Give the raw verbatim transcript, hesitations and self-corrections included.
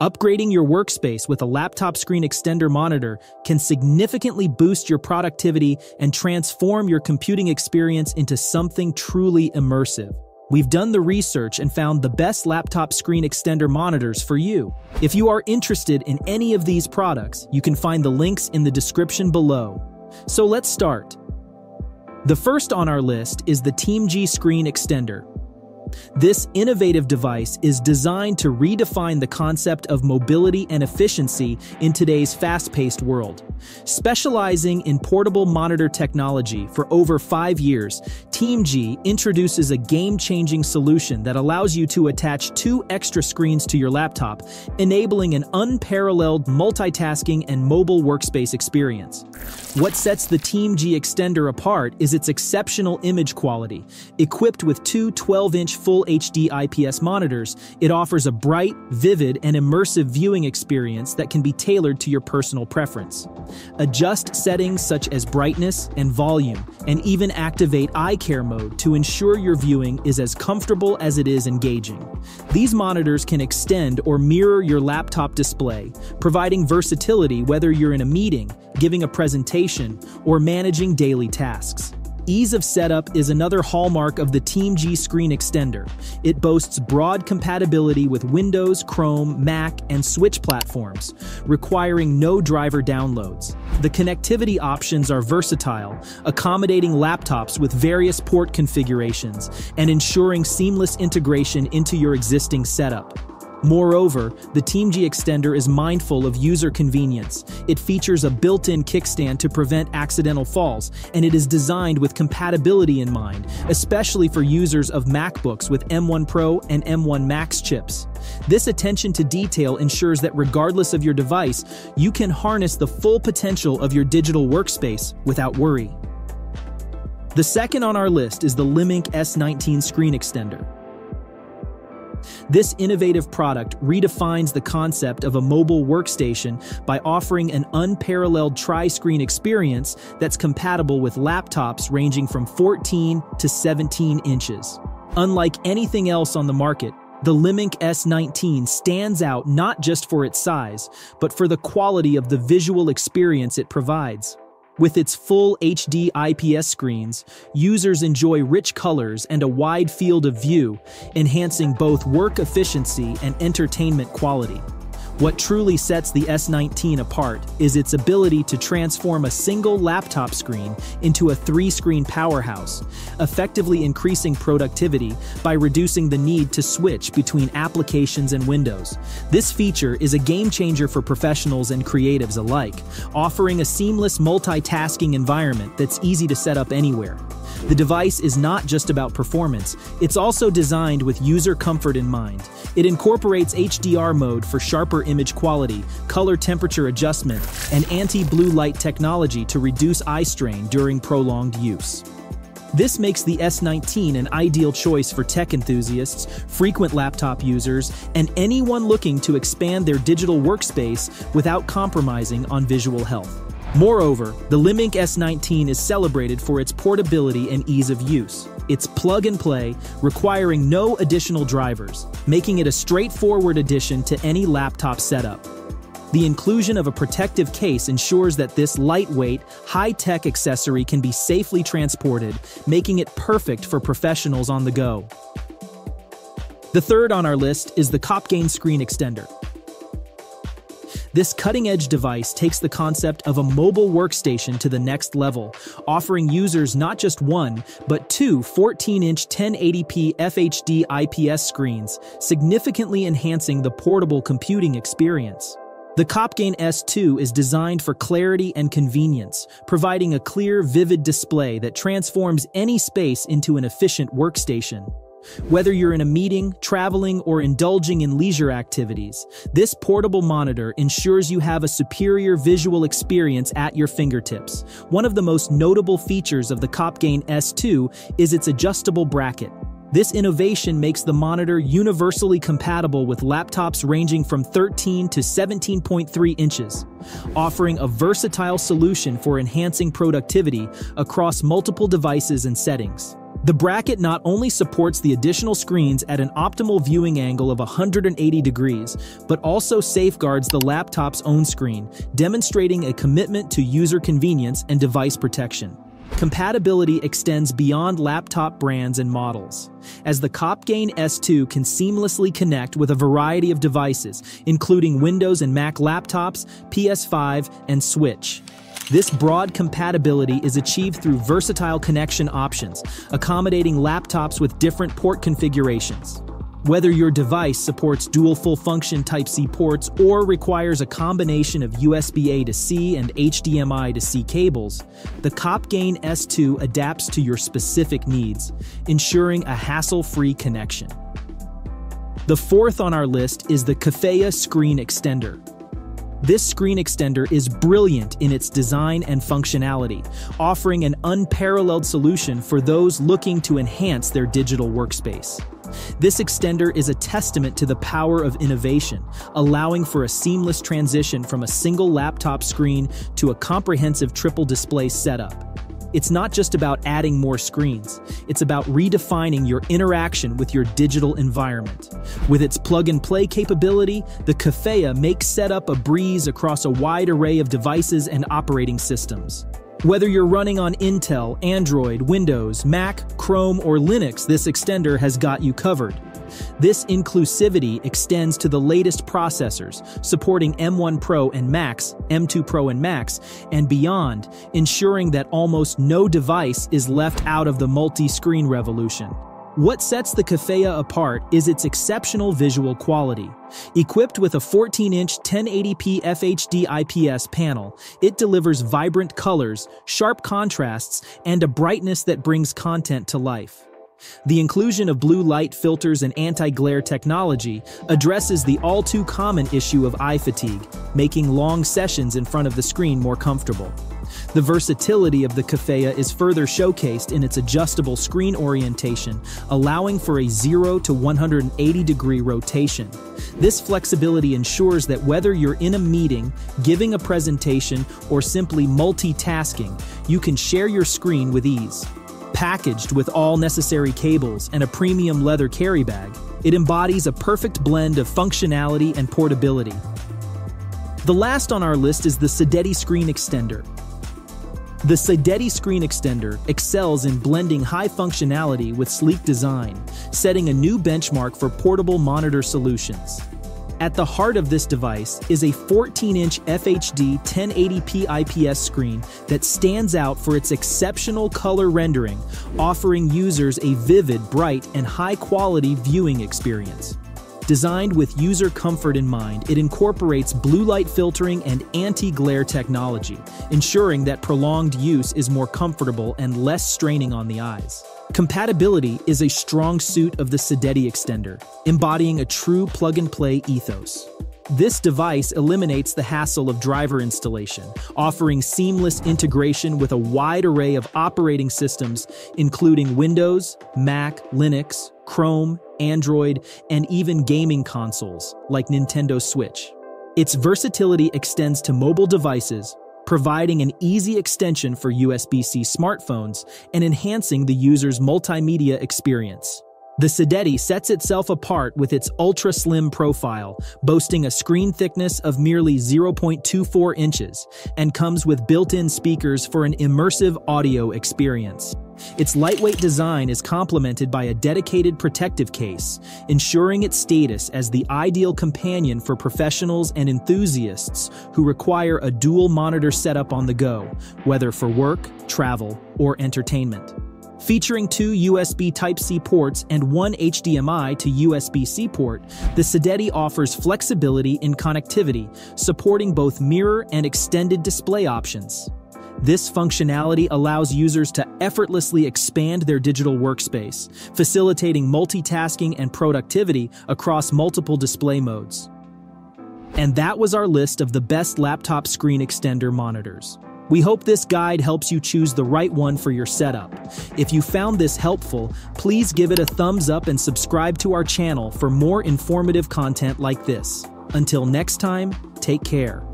Upgrading your workspace with a laptop screen extender monitor can significantly boost your productivity and transform your computing experience into something truly immersive. We've done the research and found the best laptop screen extender monitors for you. If you are interested in any of these products, you can find the links in the description below. So let's start. The first on our list is the Teamgee Screen Extender. This innovative device is designed to redefine the concept of mobility and efficiency in today's fast-paced world. Specializing in portable monitor technology for over five years, Teamgee introduces a game-changing solution that allows you to attach two extra screens to your laptop, enabling an unparalleled multitasking and mobile workspace experience. What sets the Teamgee Extender apart is its exceptional image quality. Equipped with two twelve-inch Full H D I P S monitors, it offers a bright, vivid, and immersive viewing experience that can be tailored to your personal preference. Adjust settings such as brightness and volume, and even activate eye care mode to ensure your viewing is as comfortable as it is engaging. These monitors can extend or mirror your laptop display, providing versatility whether you're in a meeting, giving a presentation, or managing daily tasks. Ease of setup is another hallmark of the Teamgee Screen Extender. It boasts broad compatibility with Windows, Chrome, Mac, and Switch platforms, requiring no driver downloads. The connectivity options are versatile, accommodating laptops with various port configurations and ensuring seamless integration into your existing setup. Moreover, the Teamgee Extender is mindful of user convenience. It features a built-in kickstand to prevent accidental falls, and it is designed with compatibility in mind, especially for users of MacBooks with M one Pro and M one Max chips. This attention to detail ensures that regardless of your device, you can harness the full potential of your digital workspace without worry. The second on our list is the Limink S nineteen Screen Extender. This innovative product redefines the concept of a mobile workstation by offering an unparalleled tri-screen experience that's compatible with laptops ranging from fourteen to seventeen inches. Unlike anything else on the market, the Limink S nineteen stands out not just for its size, but for the quality of the visual experience it provides. With its full H D I P S screens, users enjoy rich colors and a wide field of view, enhancing both work efficiency and entertainment quality. What truly sets the S nineteen apart is its ability to transform a single laptop screen into a three-screen powerhouse, effectively increasing productivity by reducing the need to switch between applications and windows. This feature is a game-changer for professionals and creatives alike, offering a seamless multitasking environment that's easy to set up anywhere. The device is not just about performance, it's also designed with user comfort in mind. It incorporates H D R mode for sharper image quality, color temperature adjustment, and anti-blue light technology to reduce eye strain during prolonged use. This makes the S nineteen an ideal choice for tech enthusiasts, frequent laptop users, and anyone looking to expand their digital workspace without compromising on visual health. Moreover, the Limink S nineteen is celebrated for its portability and ease of use. It's plug-and-play, requiring no additional drivers, making it a straightforward addition to any laptop setup. The inclusion of a protective case ensures that this lightweight, high-tech accessory can be safely transported, making it perfect for professionals on the go. The third on our list is the CopGain Screen Extender. This cutting-edge device takes the concept of a mobile workstation to the next level, offering users not just one, but two fourteen-inch ten eighty p F H D I P S screens, significantly enhancing the portable computing experience. The CopGain S two is designed for clarity and convenience, providing a clear, vivid display that transforms any space into an efficient workstation. Whether you're in a meeting, traveling, or indulging in leisure activities, this portable monitor ensures you have a superior visual experience at your fingertips. One of the most notable features of the CopGain S two is its adjustable bracket. This innovation makes the monitor universally compatible with laptops ranging from thirteen to seventeen point three inches, offering a versatile solution for enhancing productivity across multiple devices and settings. The bracket not only supports the additional screens at an optimal viewing angle of one hundred eighty degrees, but also safeguards the laptop's own screen, demonstrating a commitment to user convenience and device protection. Compatibility extends beyond laptop brands and models, as the CopGain S two can seamlessly connect with a variety of devices, including Windows and Mac laptops, P S five, and Switch. This broad compatibility is achieved through versatile connection options, accommodating laptops with different port configurations. Whether your device supports dual full-function Type C ports or requires a combination of U S B A to C and H D M I to C cables, the CopGain S two adapts to your specific needs, ensuring a hassle-free connection. The fourth on our list is the KEFEYA Screen Extender. This screen extender is brilliant in its design and functionality, offering an unparalleled solution for those looking to enhance their digital workspace. This extender is a testament to the power of innovation, allowing for a seamless transition from a single laptop screen to a comprehensive triple display setup. It's not just about adding more screens, it's about redefining your interaction with your digital environment. With its plug-and-play capability, the KEFEYA makes setup a breeze across a wide array of devices and operating systems. Whether you're running on Intel, Android, Windows, Mac, Chrome, or Linux, this extender has got you covered. This inclusivity extends to the latest processors, supporting M one Pro and Max, M two Pro and Max, and beyond, ensuring that almost no device is left out of the multi-screen revolution. What sets the KEFEYA apart is its exceptional visual quality. Equipped with a fourteen inch ten eighty p F H D I P S panel, it delivers vibrant colors, sharp contrasts, and a brightness that brings content to life. The inclusion of blue light filters and anti-glare technology addresses the all-too-common issue of eye fatigue, making long sessions in front of the screen more comfortable. The versatility of the KEFEYA is further showcased in its adjustable screen orientation, allowing for a zero to one hundred eighty degree rotation. This flexibility ensures that whether you're in a meeting, giving a presentation, or simply multitasking, you can share your screen with ease. Packaged with all necessary cables and a premium leather carry bag, it embodies a perfect blend of functionality and portability. The last on our list is the CIDETTY Screen Extender. The CIDETTY Screen Extender excels in blending high functionality with sleek design, setting a new benchmark for portable monitor solutions. At the heart of this device is a fourteen inch F H D ten eighty p I P S screen that stands out for its exceptional color rendering, offering users a vivid, bright, and high-quality viewing experience. Designed with user comfort in mind, it incorporates blue light filtering and anti-glare technology, ensuring that prolonged use is more comfortable and less straining on the eyes. Compatibility is a strong suit of the CIDETTY extender, embodying a true plug-and-play ethos. This device eliminates the hassle of driver installation, offering seamless integration with a wide array of operating systems, including Windows, Mac, Linux, Chrome, Android, and even gaming consoles like Nintendo Switch. Its versatility extends to mobile devices, providing an easy extension for U S B C smartphones and enhancing the user's multimedia experience. The CIDETTY sets itself apart with its ultra-slim profile, boasting a screen thickness of merely zero point two four inches, and comes with built-in speakers for an immersive audio experience. Its lightweight design is complemented by a dedicated protective case, ensuring its status as the ideal companion for professionals and enthusiasts who require a dual monitor setup on the go, whether for work, travel, or entertainment. Featuring two U S B Type C ports and one H D M I to U S B C port, the CIDETTY offers flexibility in connectivity, supporting both mirror and extended display options. This functionality allows users to effortlessly expand their digital workspace, facilitating multitasking and productivity across multiple display modes. And that was our list of the best laptop screen extender monitors. We hope this guide helps you choose the right one for your setup. If you found this helpful, please give it a thumbs up and subscribe to our channel for more informative content like this. Until next time, take care.